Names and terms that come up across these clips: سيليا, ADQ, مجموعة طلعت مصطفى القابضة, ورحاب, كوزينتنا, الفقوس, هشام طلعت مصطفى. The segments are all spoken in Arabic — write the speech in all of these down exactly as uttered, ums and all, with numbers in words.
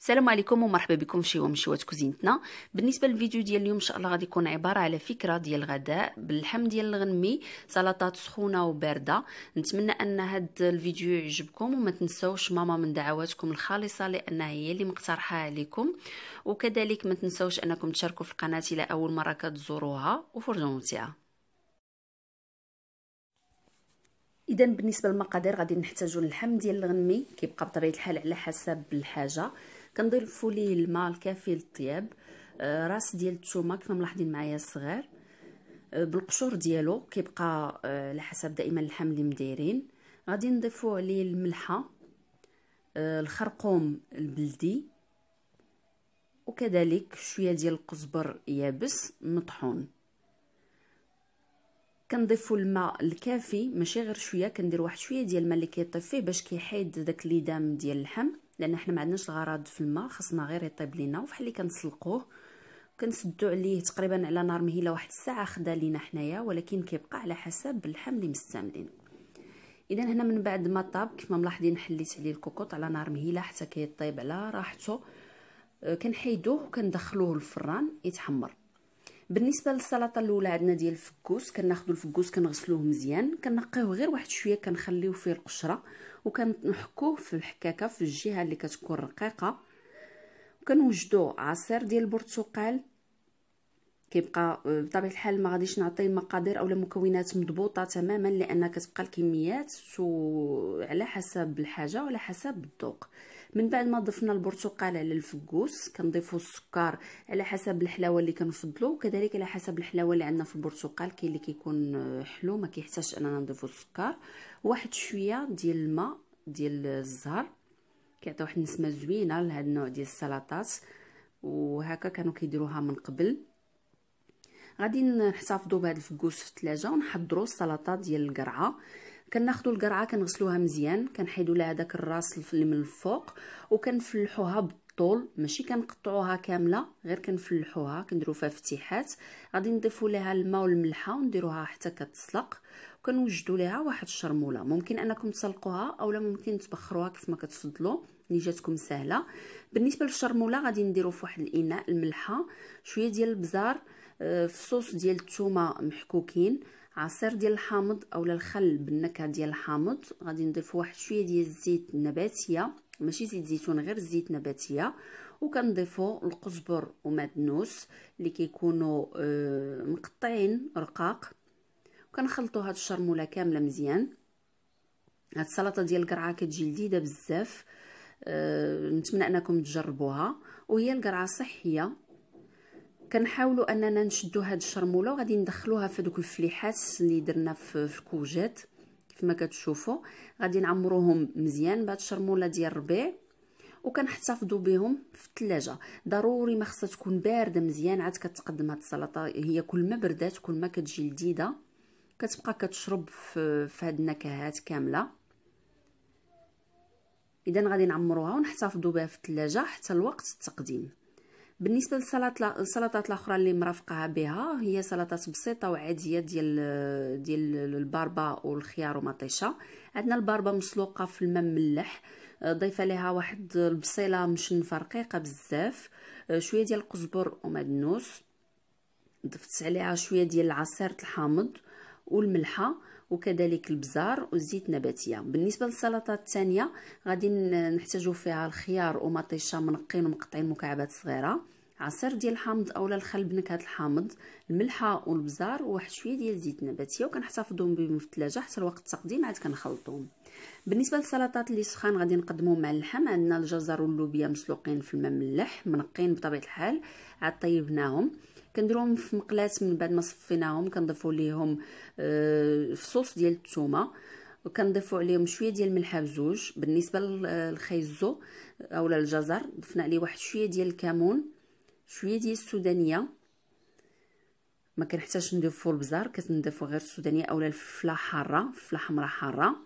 السلام عليكم ومرحبا بكم في يوم شوات كوزينتنا. بالنسبه للفيديو ديال اليوم ان شاء الله غادي يكون عباره على فكره ديال الغداء باللحم ديال الغنمي، سلطات سخونه وبارده. نتمنى ان هذا الفيديو يعجبكم وما تنساوش ماما من دعواتكم الخالصه لانها هي اللي مقترحه عليكم، وكذلك ما تنساوش انكم تشاركوا في القناه الى اول مره كتزوروها وفرجه ممتعه. اذا بالنسبه للمقادير غادي نحتاجوا اللحم ديال الغنمي، كيبقى بطبيعه الحال على حسب الحاجه. كنضيفوا ليه الماء الكافي للطياب، راس ديال الثومه كما ملاحظين معايا صغير بالقشور ديالو، كيبقى على حسب دائما اللحم اللي مدايرين. غادي نضيفوا عليه الملحه، الخرقوم البلدي، وكذلك شويه ديال القزبر يابس مطحون. كنضيفوا الماء الكافي، ماشي غير شويه، كندير واحد شويه ديال الماء اللي كيطيب فيه باش كيحيد داك الليدام ديال اللحم، لان حنا ما عندناش الغرض في الماء، خصنا غير يطيب لينا. وفحال اللي كنسلقوه كنسدو عليه تقريبا على نار مهيله واحد الساعه، خدا لينا حنايا، ولكن كيبقى على حسب اللحم اللي مستعملين. اذا هنا من بعد ما طاب كما ملاحظين حليت عليه الكوكوط على نار مهيله حتى كيطيب على راحته، كنحيدوه وكندخلوه الفران يتحمر. بالنسبه للسلطه الاولى عندنا ديال الفكوس، كناخذوا الفكوس كنغسلوه مزيان، كنقيوه غير واحد شويه، كنخليوه فيه القشره وكنحكوه في الحكاكه في الجهه اللي كتكون رقيقه، وكنوجدوا عصير ديال البرتقال. كيبقى بطبيعه الحال ما غاديش نعطي مقادير اولا مكونات مضبوطه تماما، لان كتبقى الكميات وعلى حسب الحاجه وعلى حسب الذوق. من بعد ما ضفنا البرتقال على الفكوس كنضيفوا السكر على حسب الحلاوه اللي كنفضلوا، وكذلك على حسب الحلاوه اللي عندنا في البرتقال. كاين اللي كيكون حلو ما كيحتاجش اننا نضيفوا السكر، واحد شويه ديال الماء ديال الزهر كيعطي واحد النسمه زوينه لهذا النوع ديال السلطات، وهكا كانوا كيديروها من قبل. غادي نحتفظوا بهذا الفكوس في الثلاجه ونحضروا السلطه ديال القرعه. كناخذوا القرعه كنغسلوها مزيان، كنحيدوا لها داك الراس اللي من الفوق وكنفلحوها بالطول، ماشي كنقطعوها كامله غير كنفلحوها، كنديروا فيها فتحات. غادي نضيفوا لها الماء والملحه ونديروها حتى كتسلق، وكنوجدوا لها واحد الشرموله. ممكن انكم تسلقوها اولا ممكن تبخروها كيف ما كتفضلوا، اللي جاتكم سهله. بالنسبه للشرموله غادي نديروا في واحد الاناء الملحه، شويه ديال البزار، فصوص ديال الثومه محكوكين، عصير ديال الحامض اولا الخل بالنكهه ديال الحامض، غادي نضيف واحد شويه ديال الزيت النباتيه، ماشي زيت زيتون غير زيت نباتيه، وكنضيفوا القزبر ومعدنوس اللي كيكونوا مقطعين رقاق، وكنخلطوا هاد الشرموله كامله مزيان. هاد السلطه ديال القرعه كتجي لذيذه بزاف، نتمنى انكم تجربوها، وهي القرعه صحيه. كنحاولوا اننا نشدوا هاد الشرموله وغادي ندخلوها في دوك الفليحات اللي درنا في الكوجات كما كتشوفوا. غادي نعمروهم مزيان بهاد الشرموله ديال الربيع، وكنحتفظوا بهم في الثلاجه. ضروري ما خصها تكون بارده مزيان عاد كتقدم هاد السلطه، هي كل ما بردات كل ما كتجي لذيذه، كتبقى كتشرب في هاد النكهات كامله. اذا غادي نعمروها ونحتفظوا بها في الثلاجه حتى الوقت التقديم. بالنسبه للسلطات السلطات الاخرى اللي مرافقها بها هي سلطات بسيطه وعاديه ديال ديال الباربه والخيار ومطيشه. عندنا الباربه مسلوقه في الماء مملح، ضيفه لها واحد البصيله مشنفه رقيقه بزاف، شويه ديال القزبر ومعدنوس، ضفت عليها شويه ديال عصير الحامض والملحه، وكذلك البزار والزيت نباتيه. بالنسبه للسلطه الثانيه غادي نحتاجو فيها الخيار ومطيشه منقين ومقطعين مكعبات صغيره، عصير ديال الحامض اولا الخل بنكهه الحامض، الملحه والبزار، وواحد شويه ديال الزيت النباتيه، وكنحتفظوهم بهم في الثلاجه حتى الوقت التقديم عاد كنخلطوهم. بالنسبه للسلطات اللي سخان غادي نقدموهم مع اللحم. عندنا الجزر واللوبيا مسلوقين في الماء ملح منقين بطبيعه الحال، عاد طيبناهم، كنديروهم في مقلاة. من بعد ما صفيناهم كنضيفوا ليهم فصوص ديال الثومه، وكنضيفوا عليهم شويه ديال الملح بزوج. بالنسبه للخيزو اولا الجزر ضفنا عليه واحد شويه ديال الكمون، شويه ديال السودانيه، ما كنحتاجش نضيفوا البزار، كنضيفوا غير السودانيه اولا الفلفله حاره، فلفله حمراء حاره.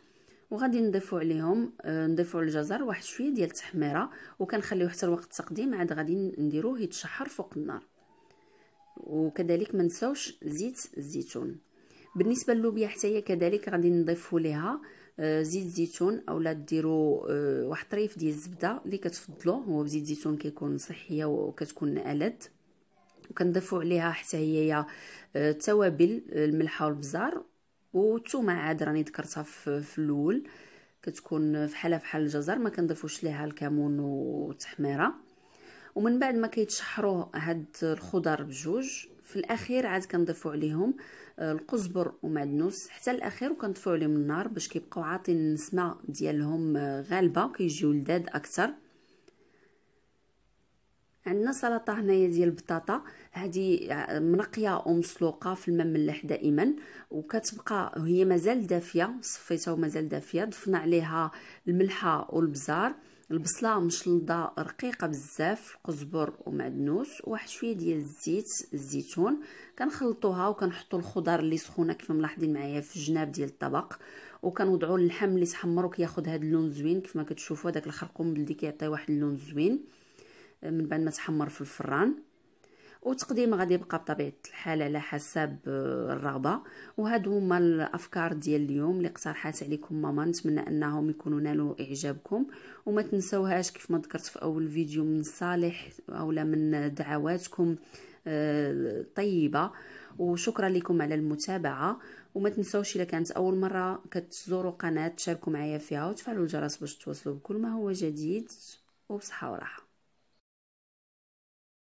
وغادي نضيفوا عليهم نضيفوا على الجزر واحد شويه ديال التحميره، وكنخليوه حتى الوقت التقديم عاد غادي نديروه يتشحر فوق النار، وكذلك ما نساوش زيت الزيتون. بالنسبه لللوبيا حتى هي كذلك غادي نضيفوا لها زيت زيتون اولا ديروا واحد طريف ديال الزبده اللي كتفضلوه، هو بزيت زيتون كيكون صحيه وكتكون ألذ، وكنضيفوا عليها حتى هي التوابل الملح والبزار والثومه عاد راني ذكرتها في الاول، كتكون فحالها فحال الجزر، ما كنضيفوش ليها الكمون والتحميره. ومن بعد ما كيتشحروا هاد الخضر بجوج في الاخير عاد كنضيفوا عليهم القزبر ومعدنوس حتى الاخير، وكنطفو عليهم النار باش كيبقاو عاطين النسمه ديالهم غالبه وكيجيو لذاذ اكثر. عندنا سلطه هنايا ديال البطاطا، هذه منقيه ومسلوقه في الماء ملح دائما، وكتبقى هي مازال دافيه، صفيتها ومازال دافيه، ضفنا عليها الملحه والبزار، البصله مشلضه رقيقه بزاف، قزبر ومعدنوس، واحد شويه ديال الزيت الزيتون، كنخلطوها وكنحطوا الخضر اللي سخونه كيف ملاحظين معايا في الجناب ديال الطبق، وكنوضعوا اللحم اللي تحمر وكياخذ هذا اللون زوين كيف ما كتشوفوا، داك الخرقوم بلدي كيعطي واحد اللون زوين من بعد ما تحمر في الفران. وتقديم غادي يبقى بطبيعه الحال على حسب الرغبه. وهادو هما الافكار ديال اليوم اللي اقترحات عليكم ماما، نتمنى انهم يكونوا نالوا اعجابكم، وما تنساوهاش كيف ما ذكرت في اول فيديو من صالح اولا من دعواتكم طيبه، وشكرا لكم على المتابعه. وما تنساوش الا كانت اول مره كتزوروا قناه تشاركوا معايا فيها وتفعلوا الجرس باش توصلوا بكل ما هو جديد، وبصحه وراحه.